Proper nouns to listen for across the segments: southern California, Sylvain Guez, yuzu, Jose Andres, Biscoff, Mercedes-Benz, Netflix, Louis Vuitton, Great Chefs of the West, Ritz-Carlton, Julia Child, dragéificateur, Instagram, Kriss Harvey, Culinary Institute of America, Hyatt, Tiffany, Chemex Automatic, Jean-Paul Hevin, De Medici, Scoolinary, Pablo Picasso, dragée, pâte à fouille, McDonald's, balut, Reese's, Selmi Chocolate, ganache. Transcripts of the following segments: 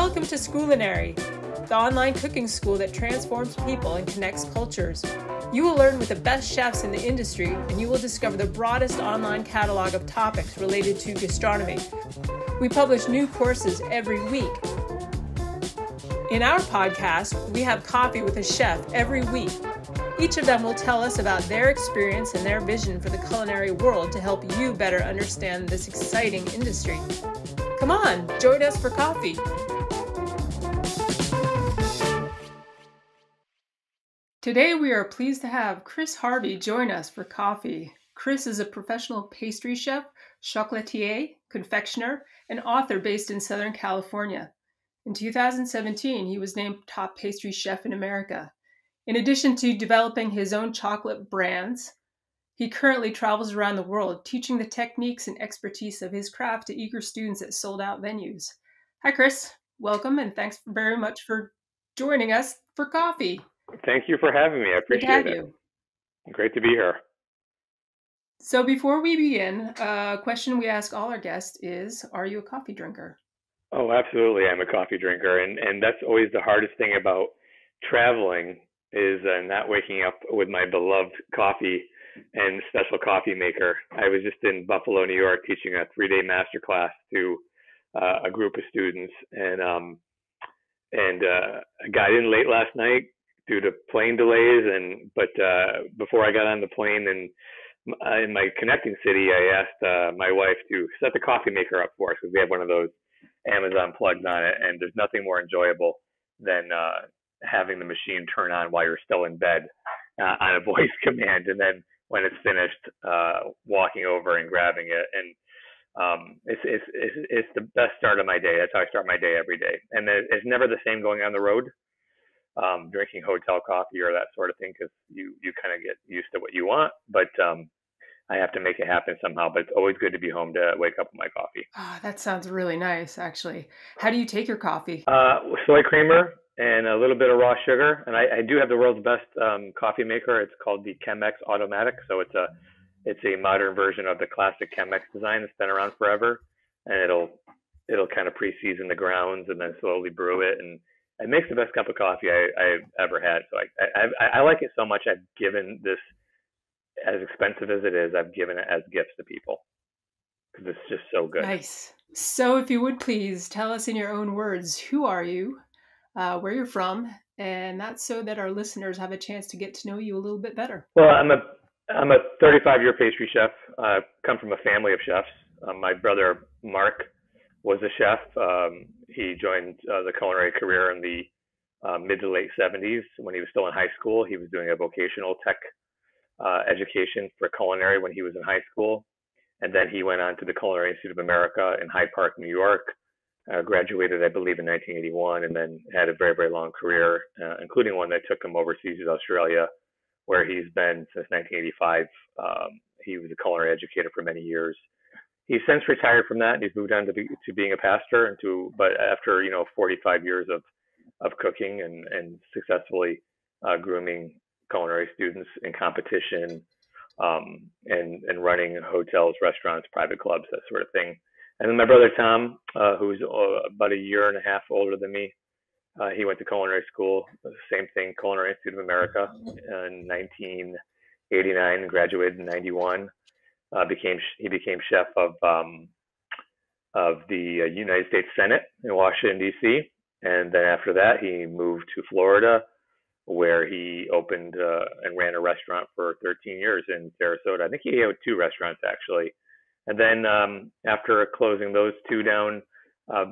Welcome to Scoolinary, the online cooking school that transforms people and connects cultures. You will learn with the best chefs in the industry, and you will discover the broadest online catalog of topics related to gastronomy. We publish new courses every week. In our podcast, we have coffee with a chef every week. Each of them will tell us about their experience and their vision for the culinary world to help you better understand this exciting industry. Come on, join us for coffee. Today we are pleased to have Kriss Harvey join us for coffee. Kriss is a professional pastry chef, chocolatier, confectioner, and author based in Southern California. In 2017, he was named Top Pastry Chef in America. In addition to developing his own chocolate brands, he currently travels around the world teaching the techniques and expertise of his craft to eager students at sold-out venues. Hi, Kriss. Welcome, and thanks very much for joining us for coffee. Thank you for having me. I appreciate it. Great to be here. So before we begin, a question we ask all our guests is, are you a coffee drinker? Oh, absolutely. I'm a coffee drinker, and that's always the hardest thing about traveling is not waking up with my beloved coffee and special coffee maker. I was just in Buffalo, New York, teaching a three-day master class to a group of students, and I got in late last night due to plane delays. But before I got on the plane and in my connecting city, I asked my wife to set the coffee maker up for us because we have one of those Amazon plugs on it, and there's nothing more enjoyable than having the machine turn on while you're still in bed on a voice command, and then when it's finished, walking over and grabbing it. And it's the best start of my day. That's how I start my day every day. And it's never the same going on the road, drinking hotel coffee or that sort of thing, because you kind of get used to what you want, but I have to make it happen somehow. But it's always good to be home to wake up with my coffee. Oh, that sounds really nice, actually. How do you take your coffee? Soy creamer and a little bit of raw sugar. And I do have the world's best coffee maker. It's called the Chemex Automatic. So it's a modern version of the classic Chemex design that's been around forever. And it'll kind of pre-season the grounds and then slowly brew it. And it makes the best cup of coffee I've ever had. So I like it so much. I've given this, as expensive as it is, I've given it as gifts to people because it's just so good. Nice. So if you would please tell us in your own words, who are you? Where you're from, and that's so that our listeners have a chance to get to know you a little bit better. Well, I'm a 35-year pastry chef. I come from a family of chefs. My brother Mark was a chef. He joined the culinary career in the mid to late 70s when he was still in high school. He was doing a vocational tech education for culinary when he was in high school, and then he went on to the Culinary Institute of America in Hyde Park, New York. Graduated, I believe, in 1981, and then had a very, very long career, including one that took him overseas to Australia, where he's been since 1985. He was a culinary educator for many years. He's since retired from that, and he's moved on to being a pastor. But after 45 years of cooking and successfully grooming culinary students in competition, and running hotels, restaurants, private clubs, that sort of thing. And then my brother, Tom, who's about a year and a half older than me, he went to culinary school, same thing, Culinary Institute of America in 1989, graduated in 91. He became chef of the United States Senate in Washington, D.C. And then after that, he moved to Florida, where he opened and ran a restaurant for 13 years in Sarasota. I think he had two restaurants, actually. And then after closing those two down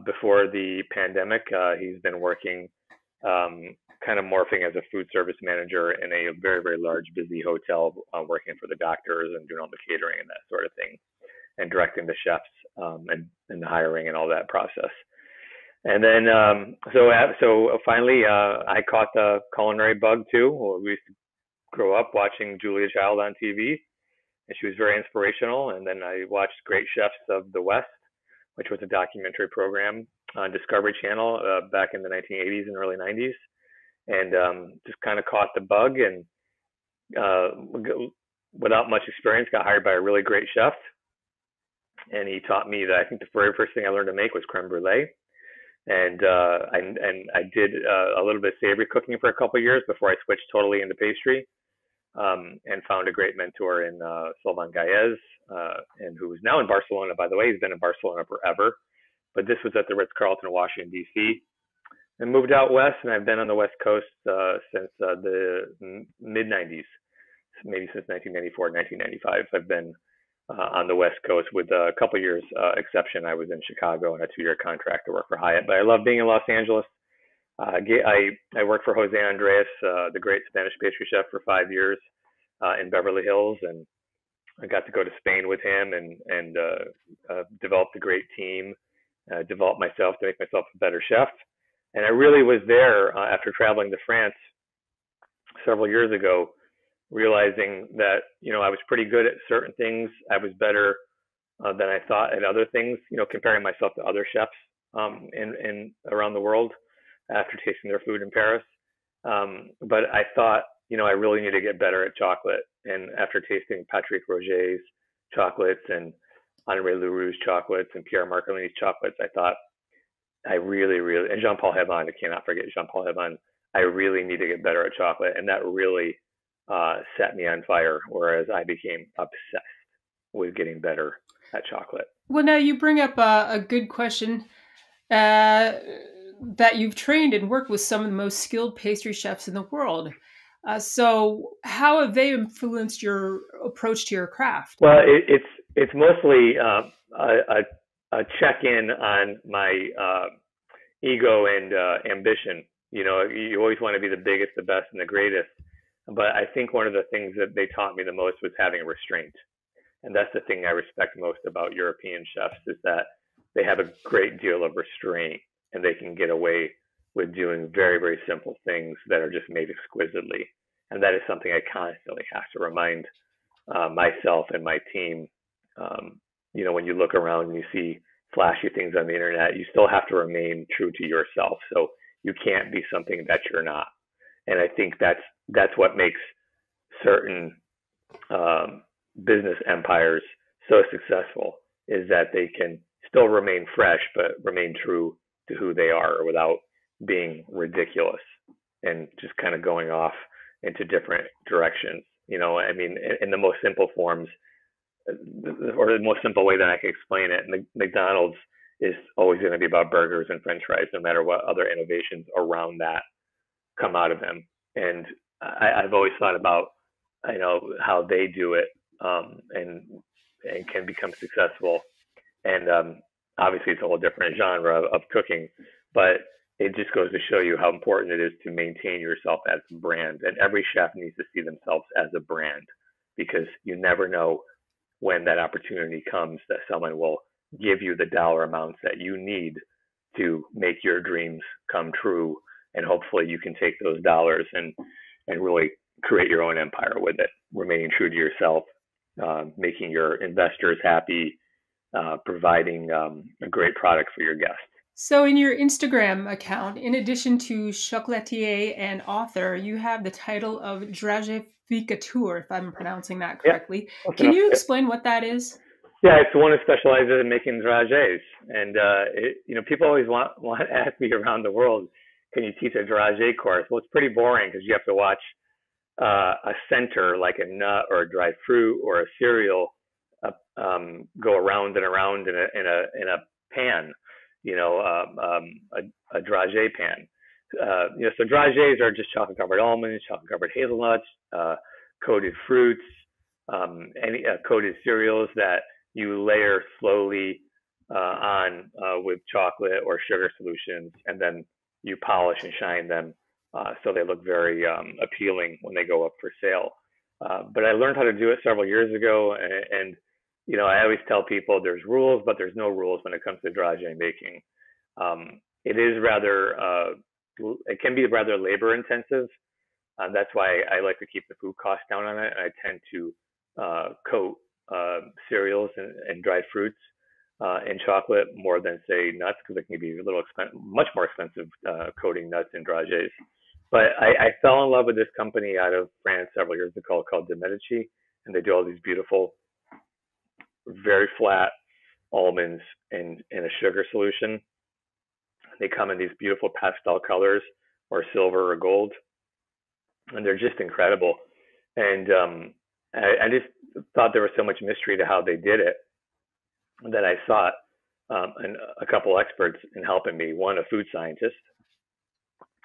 before the pandemic, he's been working, kind of morphing as a food service manager in a very, very large, busy hotel, working for the doctors and doing all the catering and that sort of thing, and directing the chefs and the hiring and all that process. And then so finally, I caught the culinary bug too. We used to grow up watching Julia Child on TV. And she was very inspirational. And then I watched Great Chefs of the West, which was a documentary program on Discovery Channel back in the 1980s and early 90s. And just kind of caught the bug, and without much experience, got hired by a really great chef. And he taught me that I think the very first thing I learned to make was creme brulee. And I did a little bit of savory cooking for a couple of years before I switched totally into pastry, and found a great mentor in Sylvain Guez, and who is now in Barcelona, by the way. He's been in Barcelona forever, but this was at the Ritz-Carlton, Washington, D.C., and moved out west, and I've been on the West Coast since the mid-'90s, maybe since 1994, 1995. I've been on the West Coast with a couple years exception. I was in Chicago on a 2-year contract to work for Hyatt, but I love being in Los Angeles. I worked for Jose Andres, the great Spanish pastry chef, for 5 years in Beverly Hills, and I got to go to Spain with him and developed a great team, developed myself to make myself a better chef. And I really was there after traveling to France several years ago, realizing that, you know, I was pretty good at certain things. I was better than I thought at other things, you know, comparing myself to other chefs in around the world after tasting their food in Paris. But I thought, you know, I really need to get better at chocolate. And after tasting Patrick Roger's chocolates and Honoré Le Roux's chocolates and Pierre Marcolini's chocolates, I thought, I really, and Jean-Paul Hevin, I cannot forget Jean-Paul Hevin, I really need to get better at chocolate. And that really set me on fire, whereas I became obsessed with getting better at chocolate. Well, now you bring up a good question, that you've trained and worked with some of the most skilled pastry chefs in the world. So how have they influenced your approach to your craft? Well, it's mostly a check-in on my ego and ambition. You know, you always want to be the biggest, the best, and the greatest. But I think one of the things that they taught me the most was having restraint. And that's the thing I respect most about European chefs, is that they have a great deal of restraint and they can get away with doing very, very simple things that are just made exquisitely. And that is something I constantly have to remind myself and my team. You know, when you look around and you see flashy things on the internet, you still have to remain true to yourself. So you can't be something that you're not. And I think that's what makes certain business empires so successful, is that they can still remain fresh, but remain true to who they are without being ridiculous and just kind of going off into different directions. You know, I mean, in the most simple forms, or the most simple way that I can explain it, McDonald's is always going to be about burgers and French fries, no matter what other innovations around that come out of them. And I've always thought about, you know, how they do it, and can become successful. And obviously, it's a whole different genre of cooking, but it just goes to show you how important it is to maintain yourself as a brand. And every chef needs to see themselves as a brand, because you never know when that opportunity comes that someone will give you the dollar amounts that you need to make your dreams come true. And hopefully you can take those dollars and really create your own empire with it, remaining true to yourself, making your investors happy, providing a great product for your guests. So in your Instagram account, in addition to chocolatier and author, you have the title of dragéificateur, if I'm pronouncing that correctly. Yep. Can you explain what that is? Yeah, it's the one who specializes in making dragées. And, you know, people always want to ask me around the world, can you teach a dragée course? Well, it's pretty boring, because you have to watch a center like a nut or a dried fruit or a cereal go around and around in a pan, you know, a dragée pan. You know, so dragées are just chocolate covered almonds, chocolate covered hazelnuts, coated fruits, any coated cereals that you layer slowly on with chocolate or sugar solutions, and then you polish and shine them so they look very appealing when they go up for sale. But I learned how to do it several years ago, and you know, I always tell people there's rules, but there's no rules when it comes to dragée making. It is rather, it can be rather labor intensive. That's why I like to keep the food cost down on it. I tend to coat cereals and dried fruits in chocolate more than, say, nuts, because it can be much more expensive coating nuts and dragées. But I fell in love with this company out of France several years ago called De Medici, and they do all these beautiful, very flat almonds in a sugar solution. They come in these beautiful pastel colors or silver or gold, and they're just incredible. And I just thought there was so much mystery to how they did it that I sought a couple experts in helping me. One, a food scientist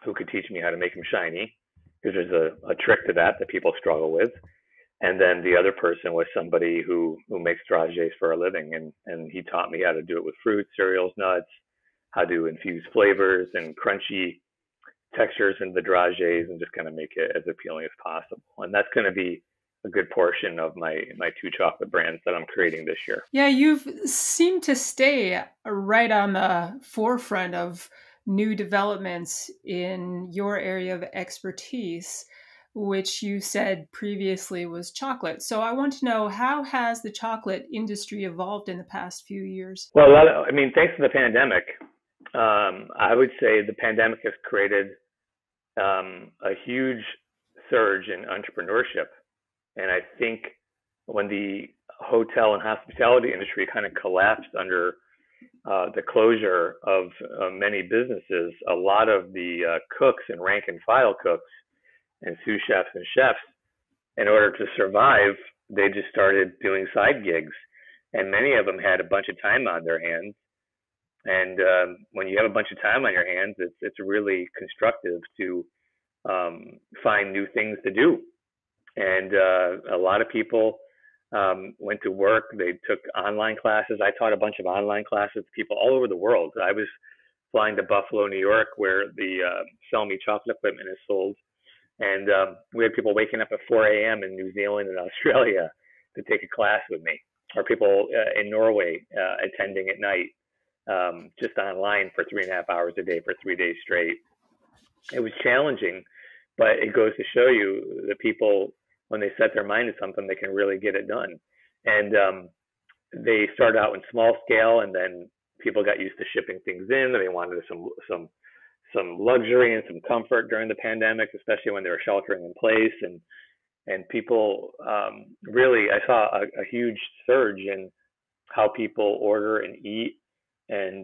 who could teach me how to make them shiny, because there's a trick to that that people struggle with. And then the other person was somebody who makes dragées for a living, and he taught me how to do it with fruit, cereals, nuts, how to infuse flavors and crunchy textures in the dragées, and just kind of make it as appealing as possible. And that's going to be a good portion of my two chocolate brands that I'm creating this year. Yeah, you've seemed to stay right on the forefront of new developments in your area of expertise, which you said previously was chocolate. So I want to know, how has the chocolate industry evolved in the past few years? Well, I mean, thanks to the pandemic, I would say the pandemic has created a huge surge in entrepreneurship. And I think when the hotel and hospitality industry kind of collapsed under the closure of many businesses, a lot of the cooks and rank and file cooks and sous chefs and chefs, in order to survive, they just started doing side gigs. And many of them had a bunch of time on their hands. And when you have a bunch of time on your hands, it's really constructive to find new things to do. And a lot of people went to work. They took online classes. I taught a bunch of online classes to people all over the world. I was flying to Buffalo, New York, where the Selmi Chocolate equipment is sold. And we had people waking up at 4 a.m. in New Zealand and Australia to take a class with me, or people in Norway attending at night, just online for 3.5 hours a day for 3 days straight. It was challenging, but it goes to show you that people, when they set their mind to something, they can really get it done. And they started out in small scale, and then people got used to shipping things in, and they wanted some luxury and some comfort during the pandemic, especially when they were sheltering in place. And people really, I saw a huge surge in how people order and eat. And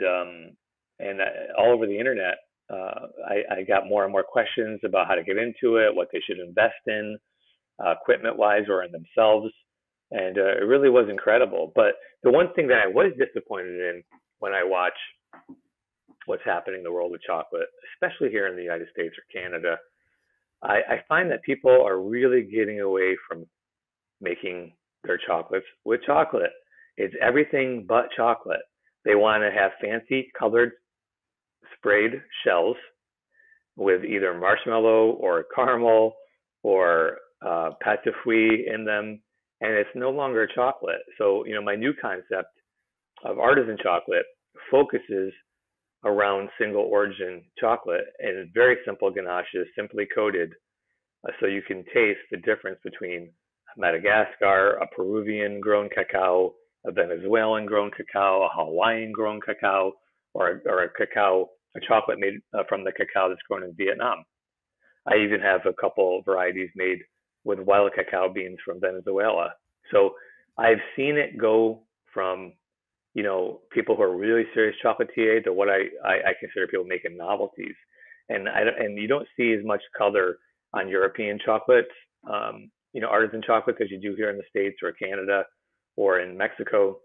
all over the internet, I got more and more questions about how to get into it, what they should invest in, equipment-wise or in themselves. And it really was incredible. But the one thing that I was disappointed in when I watch what's happening in the world of chocolate, especially here in the United States or Canada, I find that people are really getting away from making their chocolates with chocolate. It's everything but chocolate. They want to have fancy colored sprayed shells with either marshmallow or caramel or pâte à fouille in them, and it's no longer chocolate. So, my new concept of artisan chocolate focuses around single origin chocolate, and it's very simple ganaches, simply coated, so you can taste the difference between Madagascar, a Peruvian grown cacao, a Venezuelan grown cacao, a Hawaiian grown cacao, or a chocolate made from the cacao that's grown in Vietnam. I even have a couple varieties made with wild cacao beans from Venezuela. So I've seen it go from, people who are really serious chocolatier to what I consider people making novelties. And you don't see as much color on European chocolates, artisan chocolates, as you do here in the States or Canada or in Mexico.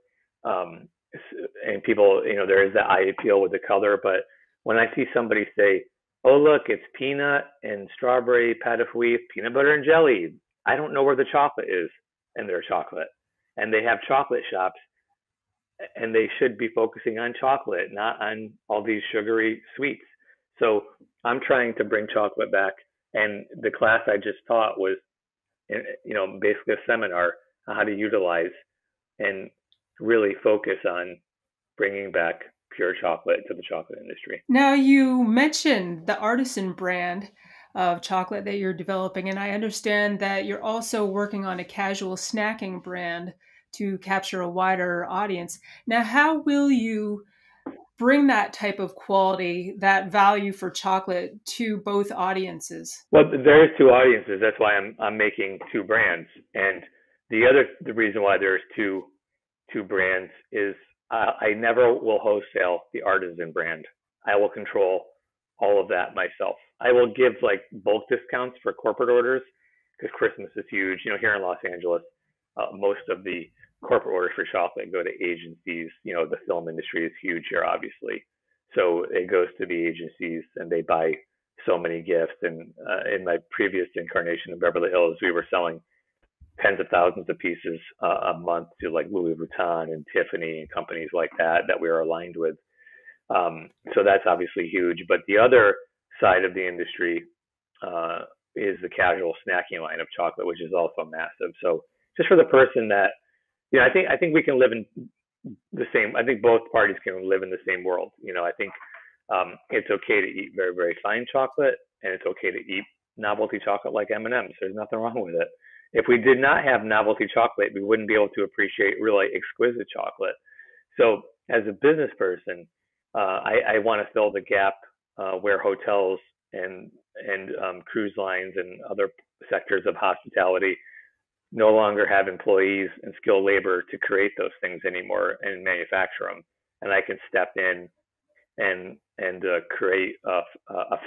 And people, there is that eye appeal with the color. But when I see somebody say, oh, look, it's peanut and strawberry pâte à fouille, peanut butter and jelly, I don't know where the chocolate is in their chocolate. And they have chocolate shops, and they should be focusing on chocolate, not on all these sugary sweets. So I'm trying to bring chocolate back. And the class I just taught was, basically a seminar on how to utilize and really focus on bringing back pure chocolate to the chocolate industry. Now, you mentioned the artisan brand of chocolate that you're developing, and I understand that you're also working on a casual snacking brand to capture a wider audience. Now, how will you bring that type of quality, that value for chocolate, to both audiences? Well, there's two audiences. That's why I'm making two brands. And the reason why there's two brands is I never will wholesale the artisan brand. I will control all of that myself. I will give like bulk discounts for corporate orders because Christmas is huge. You know, here in Los Angeles, most of the corporate orders for chocolate go to agencies. You know, the film industry is huge here, obviously. So it goes to the agencies and they buy so many gifts. And in my previous incarnation of Beverly Hills, we were selling tens of thousands of pieces a month to like Louis Vuitton and Tiffany and companies like that, that we are aligned with. So that's obviously huge. But the other side of the industry is the casual snacking line of chocolate, which is also massive. So just for the person that, you know, I think we can live in the same, I think both parties can live in the same world. You know, I think it's okay to eat very, very fine chocolate, and it's okay to eat novelty chocolate like M&M's. There's nothing wrong with it. If we did not have novelty chocolate, we wouldn't be able to appreciate really exquisite chocolate. So as a business person, I want to fill the gap where hotels and cruise lines and other sectors of hospitality no longer have employees and skilled labor to create those things anymore and manufacture them. And I can step in and create a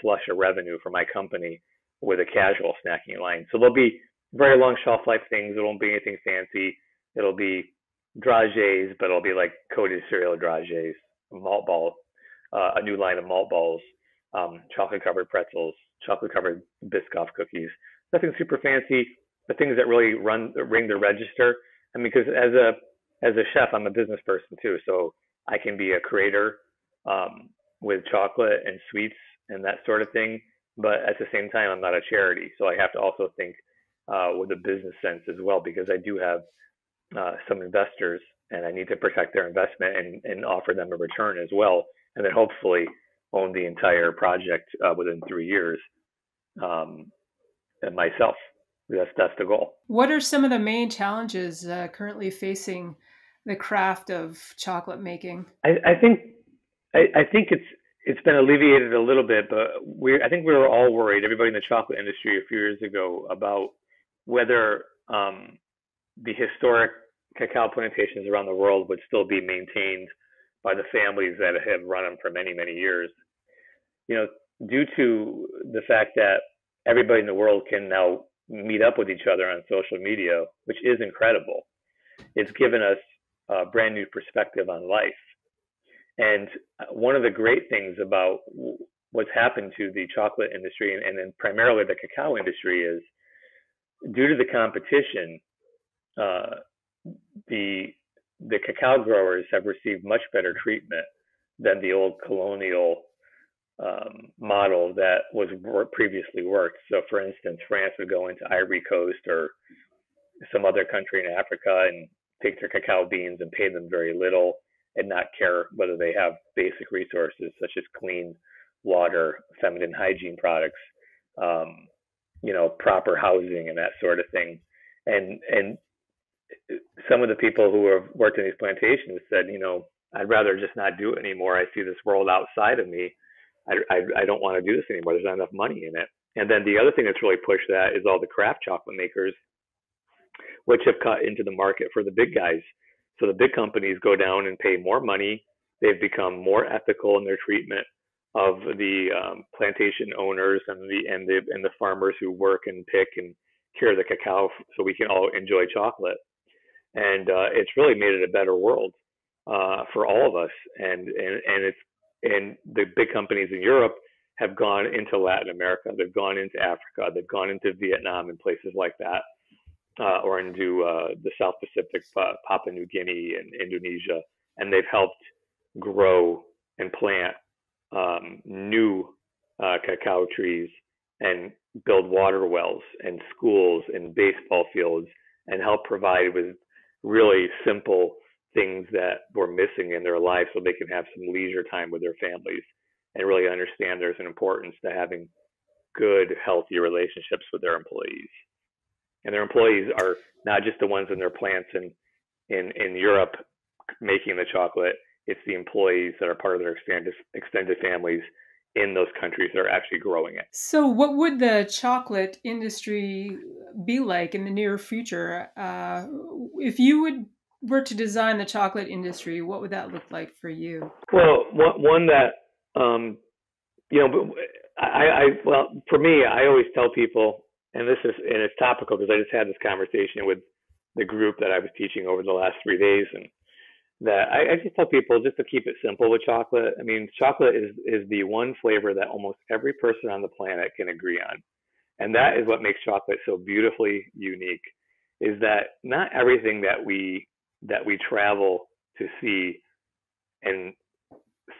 flush of revenue for my company with a casual snacking line. So there'll be very long shelf life things. It won't be anything fancy. It'll be dragées, but it'll be like coated cereal dragées, malt balls, a new line of malt balls, chocolate covered pretzels, chocolate covered Biscoff cookies. Nothing super fancy, but things that really ring the register. I mean, because as a chef, I'm a business person too, so I can be a creator with chocolate and sweets and that sort of thing. But at the same time, I'm not a charity, so I have to also think with a business sense as well, because I do have some investors and I need to protect their investment and offer them a return as well. And then hopefully own the entire project within 3 years and myself. That's the goal. What are some of the main challenges currently facing the craft of chocolate making? I think it's been alleviated a little bit, but I think we were all worried, everybody in the chocolate industry a few years ago, about whether the historic cacao plantations around the world would still be maintained by the families that have run them for many, many years. You know, due to the fact that everybody in the world can now meet up with each other on social media, which is incredible. It's given us a brand new perspective on life. And one of the great things about what's happened to the chocolate industry and then primarily the cacao industry is due to the competition, the cacao growers have received much better treatment than the old colonial model that was previously worked. So for instance, France would go into Ivory Coast or some other country in Africa and take their cacao beans and pay them very little and not care whether they have basic resources such as clean water, feminine hygiene products, you know, proper housing and that sort of thing. And some of the people who have worked in these plantations said, you know, I'd rather just not do it anymore. I see this world outside of me. I don't want to do this anymore. There's not enough money in it. And then the other thing that's really pushed that is all the craft chocolate makers, which have cut into the market for the big guys. So the big companies go down and pay more money. They've become more ethical in their treatment of the plantation owners and the farmers who work and pick and cure the cacao so we can all enjoy chocolate. And it's really made it a better world for all of us. And the big companies in Europe have gone into Latin America. They've gone into Africa. They've gone into Vietnam and places like that, or into the South Pacific, Papua New Guinea and Indonesia. And they've helped grow and plant new cacao trees and build water wells and schools and baseball fields and help provide with really simple things that were missing in their life so they can have some leisure time with their families and really understand there's an importance to having good, healthy relationships with their employees. And their employees are not just the ones in their plants in Europe making the chocolate, it's the employees that are part of their extended families in those countries that are actually growing it. So what would the chocolate industry be like in the near future? If you were to design the chocolate industry, what would that look like for you? Well, one that Well, for me, I always tell people, and it's topical because I just had this conversation with the group that I was teaching over the last 3 days, and that I just tell people just to keep it simple with chocolate. I mean, chocolate is the one flavor that almost every person on the planet can agree on. And that is what makes chocolate so beautifully unique, is that not everything that we travel to see and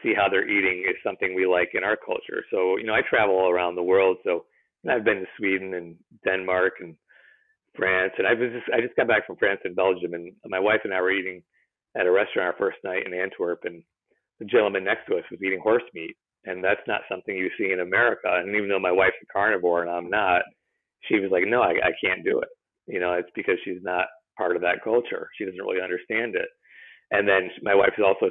see how they're eating is something we like in our culture. So, I travel all around the world. So, and I've been to Sweden and Denmark and France, and I just got back from France and Belgium, and my wife and I were eating at a restaurant our first night in Antwerp, and the gentleman next to us was eating horse meat. And that's not something you see in America. And even though my wife's a carnivore and I'm not, she was like, no, I can't do it. It's because she's not part of that culture. She doesn't really understand it. And then my wife is also,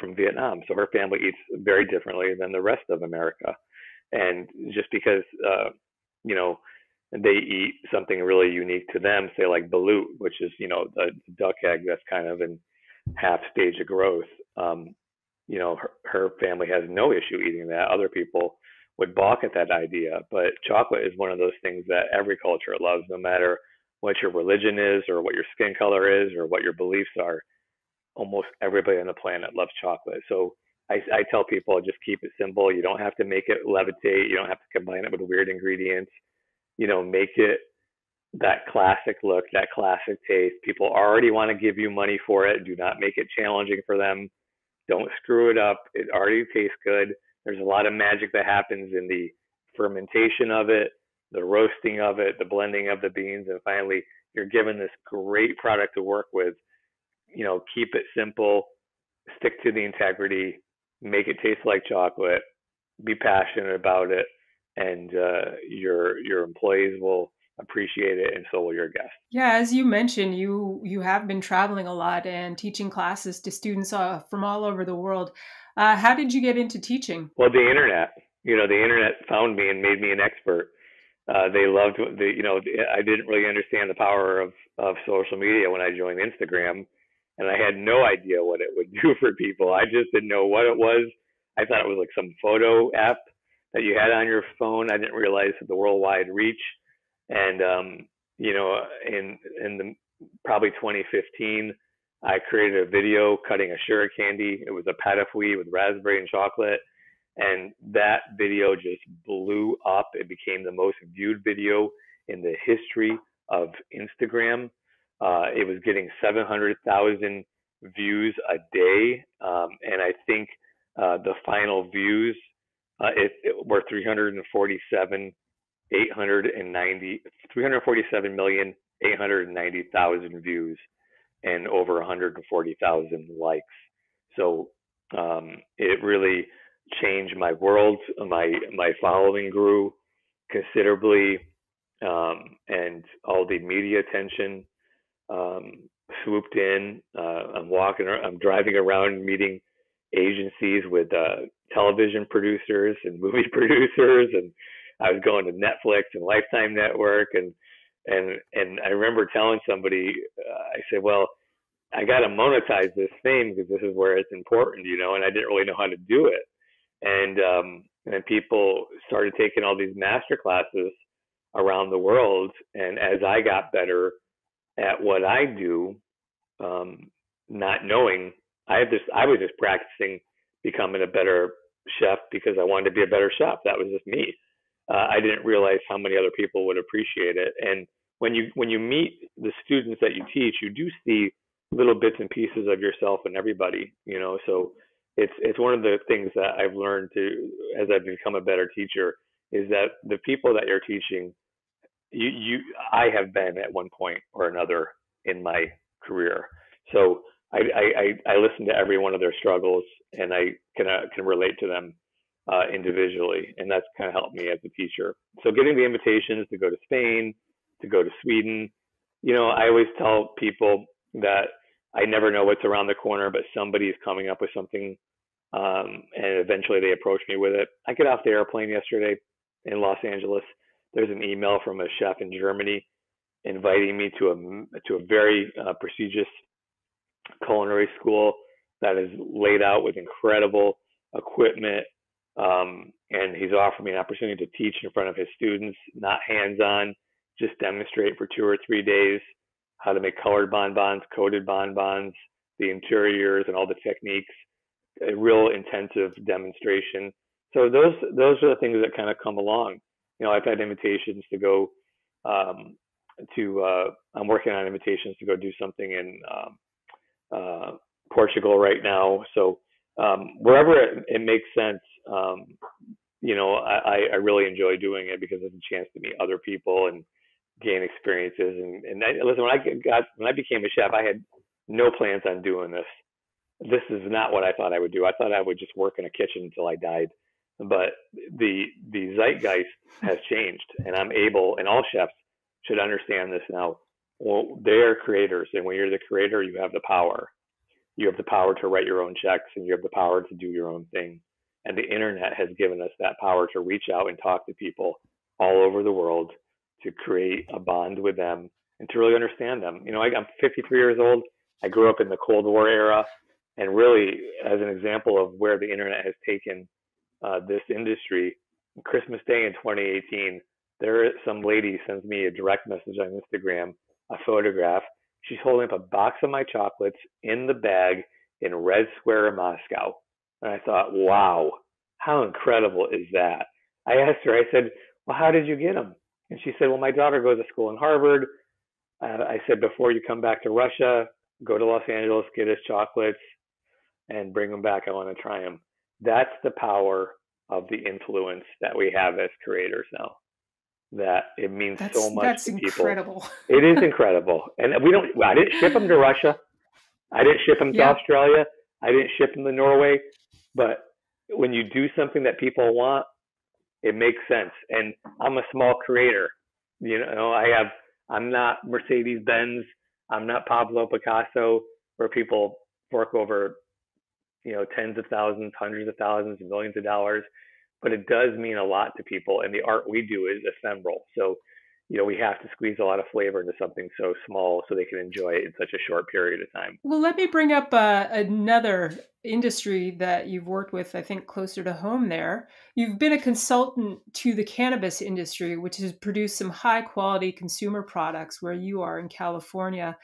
from Vietnam. So her family eats very differently than the rest of America. And just because, they eat something really unique to them, say like balut, which is, the duck egg that's kind of in half stage of growth. Her family has no issue eating that. Other people would balk at that idea, but chocolate is one of those things that every culture loves, no matter what your religion is or what your skin color is or what your beliefs are. Almost everybody on the planet loves chocolate. So I tell people, just keep it simple. You don't have to make it levitate. You don't have to combine it with weird ingredients. Make it that classic look, that classic taste. People already want to give you money for it. Do not make it challenging for them. Don't screw it up. It already tastes good. There's a lot of magic that happens in the fermentation of it, the roasting of it, the blending of the beans. And finally, you're given this great product to work with. Keep it simple, stick to the integrity, make it taste like chocolate, be passionate about it. And your employees will appreciate it, and so will your guests. Yeah, as you mentioned, you have been traveling a lot and teaching classes to students from all over the world. How did you get into teaching? Well, the internet. The internet found me and made me an expert. They loved I didn't really understand the power of social media when I joined Instagram, and I had no idea what it would do for people. I just didn't know what it was. I thought it was like some photo app that you had on your phone. I didn't realize the worldwide reach. And, probably 2015, I created a video cutting a sugar candy. It was a pâte à fouille with raspberry and chocolate. And that video just blew up. It became the most viewed video in the history of Instagram. It was getting 700,000 views a day. And I think the final views were 347,890,000 views and over 140,000 likes. So it really changed my world. My following grew considerably, and all the media attention swooped in. I'm driving around meeting agencies with television producers and movie producers, and I was going to Netflix and Lifetime Network, and I remember telling somebody, I said, well, I got to monetize this thing because this is where it's important, and I didn't really know how to do it. And people started taking all these master classes around the world. And as I got better at what I do, not knowing, I was just practicing becoming a better chef because I wanted to be a better chef. That was just me. I didn't realize how many other people would appreciate it. And when you meet the students that you teach, you do see little bits and pieces of yourself and everybody, So it's one of the things that I've learned as I've become a better teacher, is that the people that you're teaching, I have been at one point or another in my career. So I listen to every one of their struggles, and I can relate to them individually, and that's kind of helped me as a teacher. So getting the invitations to go to Spain, to go to Sweden, I always tell people that I never know what's around the corner, but somebody is coming up with something, and eventually they approach me with it. I got off the airplane yesterday in Los Angeles. There's an email from a chef in Germany inviting me to a very prestigious culinary school that is laid out with incredible equipment, And he's offered me an opportunity to teach in front of his students, not hands-on, just demonstrate for 2 or 3 days how to make colored bonbons, coated bonbons, the interiors and all the techniques, a real intensive demonstration. So those are the things that kind of come along. You know, I've had invitations to go I'm working on invitations to go do something in Portugal right now. So wherever it makes sense, you know, I really enjoy doing it because it's a chance to meet other people and gain experiences. And listen, when I became a chef, I had no plans on doing this. This is not what I thought I would do. I thought I would just work in a kitchen until I died. But the zeitgeist has changed, and I'm able, and all chefs should understand this now. Well, they are creators, and when you're the creator, you have the power. You have the power to write your own checks, and you have the power to do your own thing. And the internet has given us that power to reach out and talk to people all over the world, to create a bond with them and to really understand them. You know, I'm 53 years old. I grew up in the Cold War era, and really as an example of where the internet has taken this industry, Christmas Day in 2018, some lady sends me a direct message on Instagram, a photograph. She's holding up a box of my chocolates in the bag in Red Square, Moscow. And I thought, wow, how incredible is that? I asked her, I said, well, how did you get them? And she said, well, my daughter goes to school in Harvard. I said, before you come back to Russia, go to Los Angeles, get us chocolates and bring them back. I want to try them. That's the power of the influence that we have as creators now. That it means so much to people. That's incredible. It is incredible. And I didn't ship them to Russia. I didn't ship them to Australia. I didn't ship them to Norway. But when you do something that people want, it makes sense. And I'm a small creator. You know, I'm not Mercedes-Benz. I'm not Pablo Picasso, where people fork over, you know, tens of thousands, hundreds of thousands, millions of dollars. But it does mean a lot to people. And the art we do is ephemeral. So, you know, we have to squeeze a lot of flavor into something so small so they can enjoy it in such a short period of time. Well, let me bring up another industry that you've worked with, I think, closer to home there. You've been a consultant to the cannabis industry, which has produced some high quality consumer products where you are in California.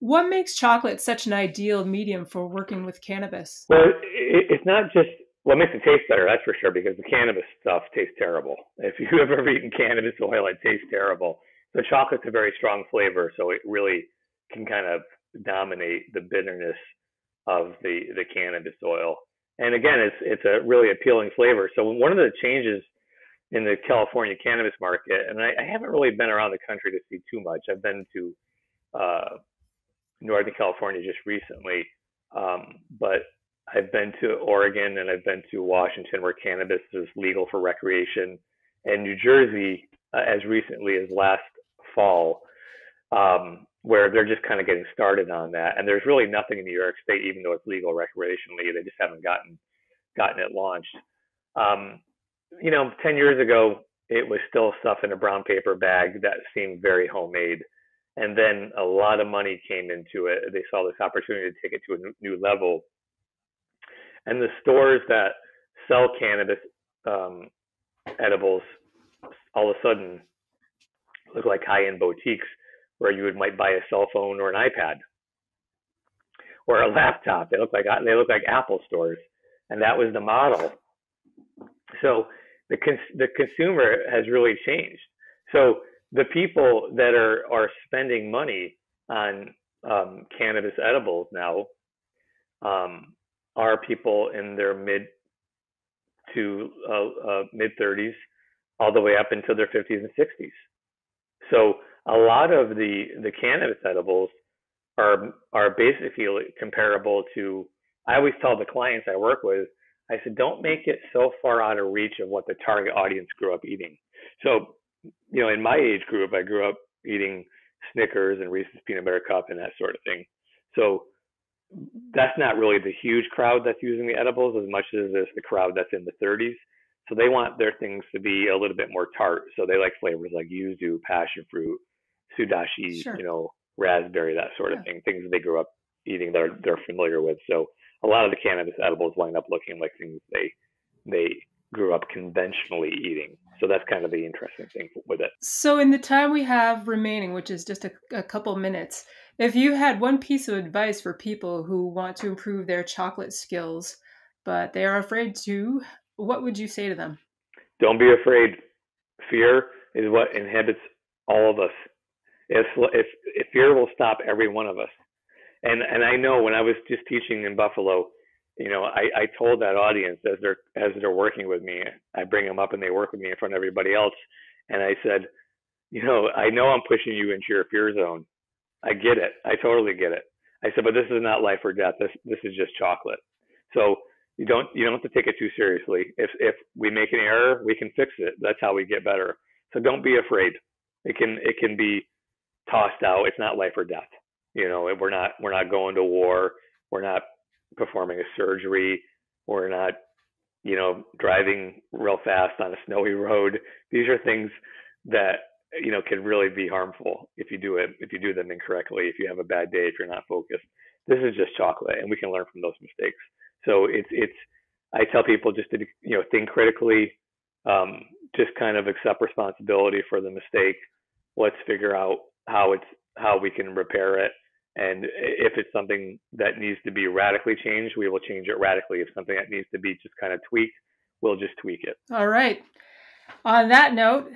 What makes chocolate such an ideal medium for working with cannabis? Well, it's not just what makes it taste better, that's for sure, because the cannabis stuff tastes terrible. If you've ever eaten cannabis oil, it tastes terrible. The chocolate's a very strong flavor, so it really can kind of dominate the bitterness of the cannabis oil. And again, it's a really appealing flavor. So one of the changes in the California cannabis market, and I haven't really been around the country to see too much. I've been to Northern California just recently, but I've been to Oregon and I've been to Washington, where cannabis is legal for recreation, and New Jersey as recently as last fall, where they're just kind of getting started on that. And there's really nothing in New York State, even though it's legal recreationally, they just haven't gotten it launched. You know, 10 years ago, it was still stuff in a brown paper bag that seemed very homemade. And then a lot of money came into it. They saw this opportunity to take it to a new level. And the stores that sell cannabis edibles all of a sudden look like high-end boutiques where you might buy a cell phone or an iPad or a laptop. They look like Apple stores, and that was the model. So the consumer has really changed. So the people that are spending money on cannabis edibles now are people in their mid to mid 30s, all the way up until their 50s and 60s. So a lot of the cannabis edibles are basically comparable to. I always tell the clients I work with, I said, don't make it so far out of reach of what the target audience grew up eating. So, you know, in my age group, I grew up eating Snickers and Reese's Peanut Butter Cup and that sort of thing. So that's not really the huge crowd that's using the edibles as much as it's the crowd that's in the 30s. So they want their things to be a little bit more tart. So they like flavors like yuzu, passion fruit, sudashi, sure, you know, raspberry, that sort of thing, things that they grew up eating, they're familiar with. So a lot of the cannabis edibles wind up looking like things they they grew up conventionally eating. So that's kind of the interesting thing with it. So in the time we have remaining, which is just a couple minutes, if you had one piece of advice for people who want to improve their chocolate skills, but they are afraid to, what would you say to them? Don't be afraid. Fear is what inhibits all of us. If fear will stop every one of us. And I know when I was just teaching in Buffalo, I told that audience as they're working with me, I bring them up and they work with me in front of everybody else. And I said, I know I'm pushing you into your fear zone. I get it. I totally get it. I said, but this is not life or death. This is just chocolate. So you don't have to take it too seriously. If we make an error, we can fix it. That's how we get better. So don't be afraid. It can be tossed out. It's not life or death. We're not going to war. We're not performing a surgery. We're not, driving real fast on a snowy road. These are things that, can really be harmful if you do them incorrectly, if you have a bad day, if you're not focused. This is just chocolate, and we can learn from those mistakes. So I tell people just to, think critically, just kind of accept responsibility for the mistake. Let's figure out how we can repair it. And if it's something that needs to be radically changed, we will change it radically. If something that needs to be just kind of tweaked, we'll just tweak it. All right. On that note,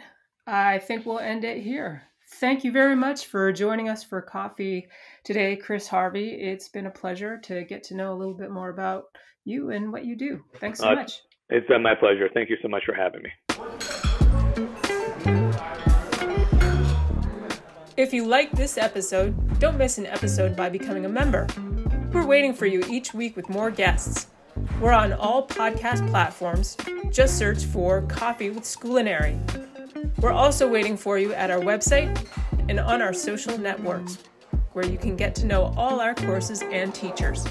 I think we'll end it here. Thank you very much for joining us for coffee today, Kriss Harvey. It's been a pleasure to get to know a little bit more about you and what you do. Thanks so much. It's been my pleasure. Thank you so much for having me. If you like this episode, don't miss an episode by becoming a member. We're waiting for you each week with more guests. We're on all podcast platforms. Just search for Coffee with Scoolinary. We're also waiting for you at our website and on our social networks, where you can get to know all our courses and teachers.